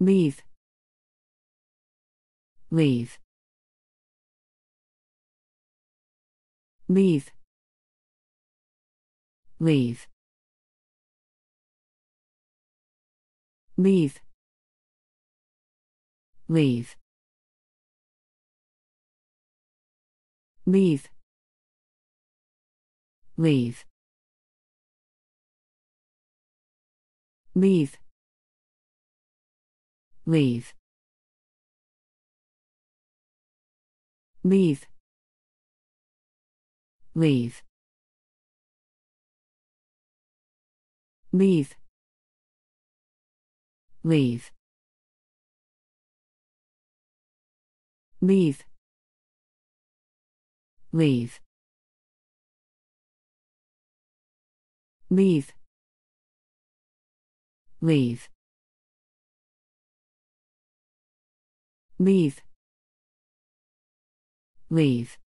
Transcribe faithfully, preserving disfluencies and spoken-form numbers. Leave. Leave. Leave. Leave. Leave. Leave. Leave. Leave. Leave. Leave. Leave. Leave. Leave. Leave. Leave. Leave. Leave. Leave. Leave. Leave.